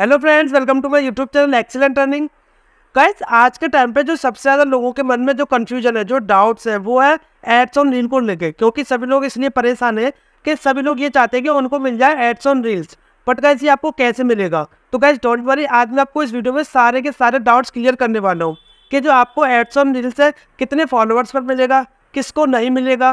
Hello friends, welcome to my YouTube channel excellent earning. Guys, आज के time पे जो सबसे ज़्यादा लोगों के मन में जो कंफ्यूजन है, जो डाउट्स है, वो है एड्स ऑन रील को लेके, क्योंकि सभी लोग इसलिए परेशान है कि सभी लोग ये चाहते हैं कि उनको मिल जाए ads on reels. But guys, ये आपको कैसे मिलेगा? तो गाइस डोंट वरी, आज मैं आपको इस वीडियो में सारे के सारे डाउट्स क्लियर करने वाला हूँ कि जो आपको एड्स ऑन रील्स है कितने फॉलोअर्स पर मिलेगा, किसको नहीं मिलेगा,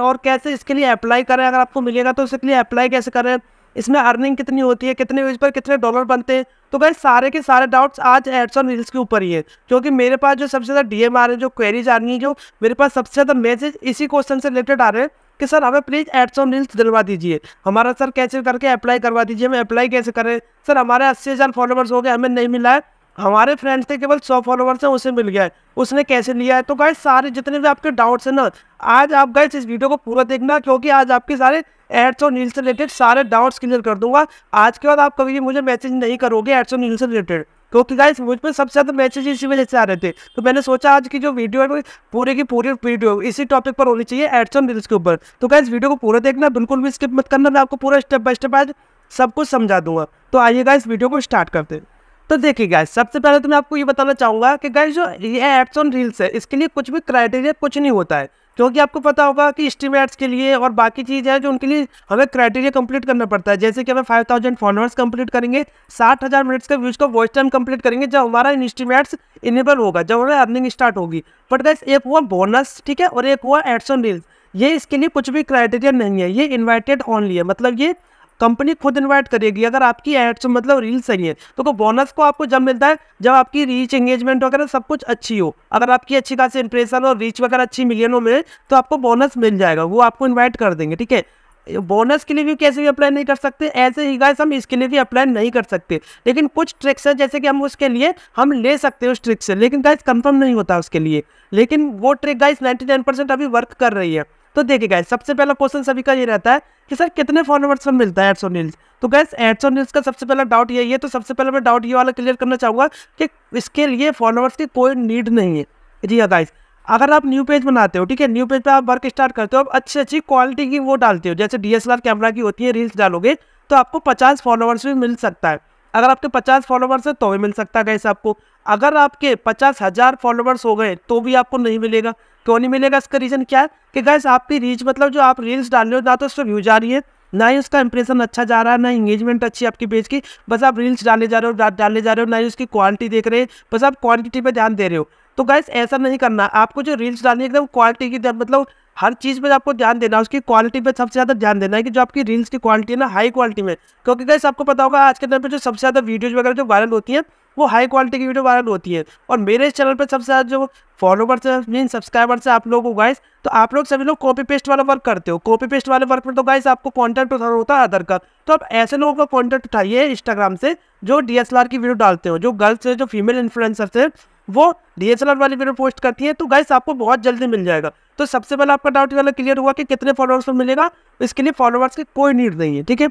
और कैसे इसके लिए अप्लाई करें। अगर आपको मिलेगा तो इसके लिए अप्लाई कैसे करें, इसमें अर्निंग कितनी होती है, कितने व्यूज पर कितने डॉलर बनते हैं। तो गाइस, सारे के सारे डाउट्स आज एड्स ऑन रील्स के ऊपर ही है, क्योंकि मेरे पास जो सबसे ज़्यादा डीएम आ रहे हैं, जो क्वेरीज आ रही है, जो मेरे पास सबसे ज़्यादा मैसेज इसी क्वेश्चन से रिलेटेड आ रहे हैं कि सर हमें प्लीज़ एड्स ऑन रील्स दिलवा दीजिए, हमारा सर कैसे करके अप्लाई करवा दीजिए, हमें अप्लाई कैसे करें, सर हमारे 80,000 फॉलोवर्स हो गए, हमें नहीं मिला है, हमारे फ्रेंड्स थे केवल 100 फॉलोवर्स हैं, उसे मिल गया है, उसने कैसे लिया है। तो गाइस, सारे जितने भी आपके डाउट्स हैं ना, आज आप गाइस इस वीडियो को पूरा देखना, क्योंकि आज आपके सारे एड्स और रील्स से रिलेटेड सारे डाउट्स क्लियर कर दूंगा। आज के बाद आप कभी भी मुझे मैसेज नहीं करोगे एड्स और रील्स से रिलेटेड, क्योंकि गाइस मुझ पर सबसे ज़्यादा मैसेज इसी वजह से आ रहे थे। तो मैंने सोचा आज की जो वीडियो है पूरे की पूरी वीडियो इसी टॉपिक पर होनी चाहिए, एड्स और रील्स के ऊपर। तो गाइस, वीडियो को पूरा देखना, बिल्कुल भी स्किप मत करना, मैं आपको पूरा स्टेप बाय स्टेप आज सब कुछ समझा दूंगा। तो आइए गाइस, वीडियो को स्टार्ट करते हैं। तो देखिए गाइस, सबसे पहले तो मैं आपको ये बताना चाहूँगा कि गाइस जो ये एड्स ऑन रील्स है, इसके लिए कुछ भी क्राइटेरिया कुछ नहीं होता है, क्योंकि आपको पता होगा कि स्ट्रीम एड्स के लिए और बाकी चीज़ है जो उनके लिए हमें क्राइटेरिया कंप्लीट करना पड़ता है, जैसे कि हमें 5000 फॉलोअर्स कंप्लीट करेंगे, 60,000 मिनट्स का व्यूज का वॉच टाइम कंप्लीट करेंगे, जब हमारा इन स्ट्रीम एड्स इनेबल होगा, जब हमें अर्निंग स्टार्ट होगी। बट गाइस, एक हुआ बोनस, ठीक है, और एक हुआ एड्स ऑन रील्स। ये इसके लिए कुछ भी क्राइटेरिया नहीं है, ये इन्वाइटेड ऑनली है, मतलब ये कंपनी खुद इन्वाइट करेगी अगर आपकी एड्स मतलब रील सही है। तो बोनस को आपको जब मिलता है जब आपकी रीच, एंगेजमेंट वगैरह सब कुछ अच्छी हो, अगर आपकी अच्छी खासी इंप्रेशन और रीच वगैरह अच्छी मिलियनों में, तो आपको बोनस मिल जाएगा, वो आपको इन्वाइट कर देंगे, ठीक है। बोनस के लिए भी कैसे भी अप्लाई नहीं कर सकते, ऐसे ही गाइस हम इसके लिए भी अप्लाई नहीं कर सकते, लेकिन कुछ ट्रिक्स है जैसे कि हम उसके लिए हम ले सकते हैं उस ट्रिक से, लेकिन गाइस कंफर्म नहीं होता उसके लिए, लेकिन वो ट्रिक गाइस 99% अभी वर्क कर रही है। तो देखिए गाइस, सबसे पहला क्वेश्चन सभी का ये रहता है कि सर कितने फॉलोअर्स पर मिलता है एड्स ऑन रील्स। तो गाइस, एड्स ऑन रील्स का सबसे पहला डाउट यही है। तो सबसे पहले मैं डाउट ये वाला क्लियर करना चाहूँगा कि इसके लिए फॉलोअर्स की कोई नीड नहीं है। जी हाँ गाइस, अगर आप न्यू पेज बनाते हो, ठीक है, न्यू पेज पर आप वर्क स्टार्ट करते हो, आप अच्छी अच्छी क्वालिटी की वो डालते हो, जैसे DSLR कैमरा की होती है रील्स डालोगे, तो आपको 50 फॉलोअर्स भी मिल सकता है। अगर आपके 50 फॉलोवर्स हैं तो भी मिल सकता है गाइस आपको। अगर आपके 50,000 फॉलोवर्स हो गए तो भी आपको नहीं मिलेगा। क्यों नहीं मिलेगा, इसका रीज़न क्या है कि गाइस आपकी रीच मतलब जो आप रील्स डाल रहे हो, ना तो उस पर व्यूज आ रही है, ना ही उसका इंप्रेशन अच्छा जा रहा है, ना इंगेजमेंट अच्छी है आपकी पेज की, बस आप रील्स डाले जा रहे हो, ना ही उसकी क्वालिटी देख रहे हैं, बस आप क्वांटिटी पर ध्यान दे रहे हो। तो गाइस ऐसा नहीं करना, आपको जो रील्स डालनी है एकदम क्वालिटी की, मतलब हर चीज़ पर आपको ध्यान देना है, उसकी क्वालिटी पर सबसे ज़्यादा ध्यान देना है कि जो आपकी रील्स की क्वालिटी है ना, हाई क्वालिटी में, क्योंकि गाइस आपको पता होगा आज के टाइम पर जो सबसे ज़्यादा वीडियोज़ वगैरह जो वायरल होती हैं वो हाई क्वालिटी की वीडियो वायरल होती है। और मेरे इस चैनल पर सबसे ज़्यादा जो फॉलोवर्स है, मीन सब्सक्राइबर्स है आप लोगों को गाइस, तो आप लोग सभी लोग कॉपी पेस्ट वाला वर्क करते हो। कॉपी पेस्ट वाले वर्क में तो गाइस आपको कॉन्टैक्ट उठाना होता है अदर का, तो आप ऐसे लोगों का कॉन्टैक्ट उठाइए इंस्टाग्राम से जो DSLR की वीडियो डालते हो, जो गर्ल्स है, जो फीमेल इन्फ्लुएंसर्स है, वो DSLR वाली वीडियो पोस्ट करती है, तो गाइस आपको बहुत जल्दी मिल जाएगा। तो सबसे पहले आपका डाउट वाला क्लियर हुआ कि कितने फॉलोअर्स पर मिलेगा, इसके लिए फॉलोअर्स की कोई नीड नहीं है, ठीक है।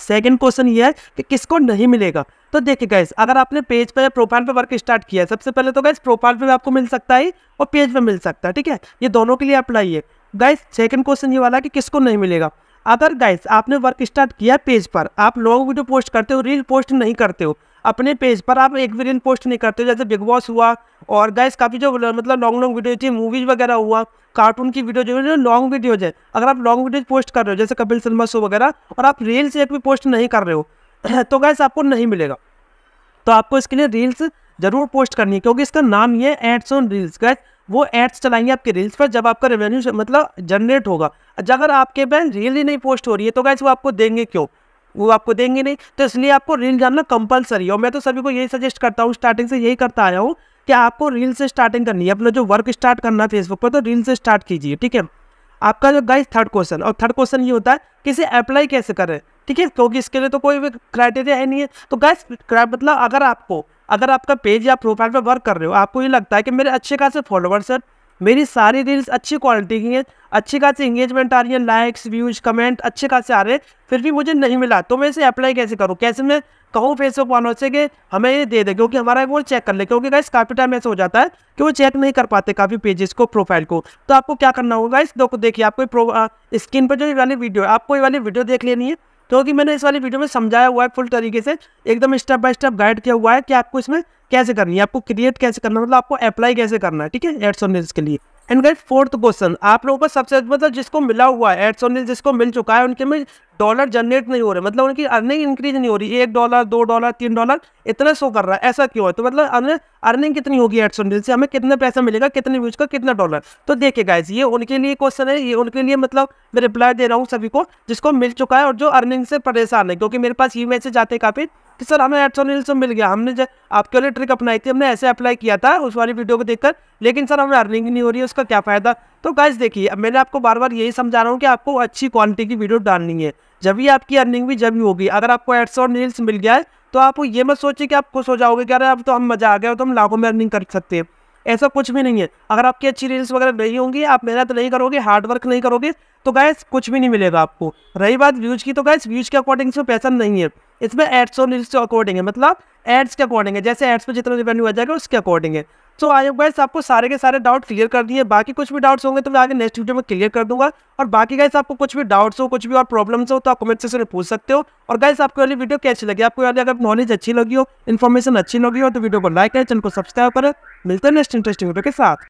सेकंड क्वेश्चन ये है कि किसको नहीं मिलेगा। तो देखिए गाइस, अगर आपने पेज पर या प्रोफाइल पर वर्क स्टार्ट किया है, सबसे पहले तो गाइस प्रोफाइल पर आपको मिल सकता है और पेज पर मिल सकता है, ठीक है, ये दोनों के लिए अप्लाई है। गाइस सेकंड क्वेश्चन ये वाला कि किसको नहीं मिलेगा। अगर गाइस आपने वर्क स्टार्ट किया पेज पर, आप लॉन्ग वीडियो पोस्ट करते हो, रील पोस्ट नहीं करते हो, अपने पेज पर आप एक भी रील पोस्ट नहीं करते हो, जैसे बिग बॉस हुआ और गाइस काफ़ी जो मतलब लॉन्ग वीडियो थी, मूवीज़ वगैरह हुआ, कार्टून की वीडियो जो है लॉन्ग वीडियोज है, अगर आप लॉन्ग वीडियोज पोस्ट कर रहे हो जैसे कपिल शर्मा शो वगैरह, और आप रील्स एक भी पोस्ट नहीं कर रहे हो, तो गाइस आपको नहीं मिलेगा। तो आपको इसके लिए रील्स ज़रूर पोस्ट करनी है, क्योंकि इसका नाम ये एड्स ऑन रील्स। गाइस वो एड्स चलाएंगे आपके रील्स पर जब आपका रेवेन्यू मतलब जनरेट होगा। अगर आपके पास रील ही नहीं पोस्ट हो रही है तो गाइस वो आपको देंगे क्यों, वो आपको देंगे नहीं, तो इसलिए आपको रील डालना कंपलसरी है। और मैं तो सभी को यही सजेस्ट करता हूँ, स्टार्टिंग से यही करता आया हूँ कि आपको रील से स्टार्टिंग करनी है, अपना जो वर्क स्टार्ट करना है फेसबुक पर तो रील से स्टार्ट कीजिए, ठीक है। आपका जो गाइस थर्ड क्वेश्चन, और थर्ड क्वेश्चन ये होता है कि इसे अप्लाई कैसे करें, ठीक है, क्योंकि इसके लिए तो कोई भी क्राइटेरिया है नहीं है। तो गाइस मतलब अगर आपका पेज या प्रोफाइल पर वर्क कर रहे हो, आपको ये लगता है कि मेरे अच्छे खासे फॉलोअर्स हैं, मेरी सारी रील्स अच्छी क्वालिटी की हैं, अच्छी खासी इंगेजमेंट आ रही है, लाइक्स, व्यूज, कमेंट अच्छे खासे आ रहे हैं, फिर भी मुझे नहीं मिला, तो मैं इसे अप्लाई कैसे करूँ, कैसे मैं कहूँ फेसबुक वालों से कि हमें ये दे दे, क्योंकि हमारा एक वो चेक कर ले, क्योंकि गाइस काफ़ी टाइम ऐसा हो जाता है कि वो चेक नहीं कर पाते काफ़ी पेजेस को, प्रोफाइल को। तो आपको क्या करना होगा गाइस, देखो देखिए, आपको स्क्रीन पर जो ये वाली वीडियो है, आपको ये वाली वीडियो देख लेनी है, क्योंकि मैंने इस वाली वीडियो में समझाया हुआ है फुल तरीके से, एकदम स्टेप बाय स्टेप गाइड किया हुआ है कि आपको इसमें कैसे करनी है, आपको क्रिएट कैसे करना है, मतलब आपको अप्लाई कैसे करना है, ठीक है, एड्स ऑन रील्स के लिए। एंड गाइस फोर्थ क्वेश्चन, आप लोगों को सबसे मतलब जिसको मिला हुआ है एड्स ऑन रील्स, जिसको मिल चुका है, उनके में डॉलर जनरेट नहीं हो रहे, मतलब उनकी अर्निंग इंक्रीज नहीं हो रही, $1, $2, $3 इतना शो कर रहा है, ऐसा क्यों है? तो मतलब अर्निंग कितनी होगी एड्स ऑन रील्स से, हमें कितने पैसा मिलेगा, कितने व्यूज का, कितना डॉलर। तो देखिए गाइस, ये उनके लिए क्वेश्चन है, ये उनके लिए मतलब मैं रिप्लाई दे रहा हूँ सभी को जिसको मिल चुका है और जो अर्निंग से परेशान है, क्योंकि मेरे पास ये मैसेज आते हैं काफ़ी कि सर हमें एड्स ऑन रील्स मिल गया, हमने आपके लिए ट्रिक अपनाई थी, हमने ऐसे अप्लाई किया था उस वाली वीडियो को देखकर, लेकिन सर हमें अर्निंग नहीं हो रही है, उसका क्या फ़ायदा। तो गाइस देखिए, अब मैंने आपको बार बार यही समझा रहा हूँ कि आपको अच्छी क्वालिटी की वीडियो डालनी है, जब भी आपकी अर्निंग भी जब भी होगी। अगर आपको एड्स ऑन रील्स मिल गया है तो आप ये मत सोचिए कि आप खुश हो जाओगे कि अरे अब तो हम मज़ा आ गया, तो हम लाखों में अर्निंग कर सकते हैं, ऐसा कुछ भी नहीं है। अगर आपकी अच्छी रील्स वगैरह नहीं होंगी, आप मेहनत नहीं करोगे, हार्डवर्क नहीं करोगे, तो गाइस कुछ भी नहीं मिलेगा आपको। रही बात व्यूज की, तो गाइस व्यूज के अकॉर्डिंग से पैसा नहीं है, इसमें एड्स और रील्स के अकॉर्डिंग है, मतलब एड्स के अकॉर्डिंग है, जैसे एड्स पे जितना रिवेन्यू आ जाएगा उसके अकॉर्डिंग है। तो आई होप गाइस आपको सारे के सारे डाउट क्लियर कर दिए, बाकी कुछ भी डाउट्स होंगे तो मैं आगे नेक्स्ट वीडियो में क्लियर कर दूंगा। और बाकी गाइस आपको कुछ भी डाउट्स हो, कुछ भी और प्रॉब्लम्स हो तो आप कमेंट सेक्शन में पूछ सकते हो। और गाइस आपको वाली वीडियो कैसी लगी, आपको वाली अगर नॉलेज अच्छी लगी हो, इन्फॉर्मेशन अच्छी लगी हो, तो वीडियो को लाइक करें, चैनल को सब्सक्राइब करें। मिलते हैं नेक्स्ट इंटरेस्टिंग वीडियो के साथ।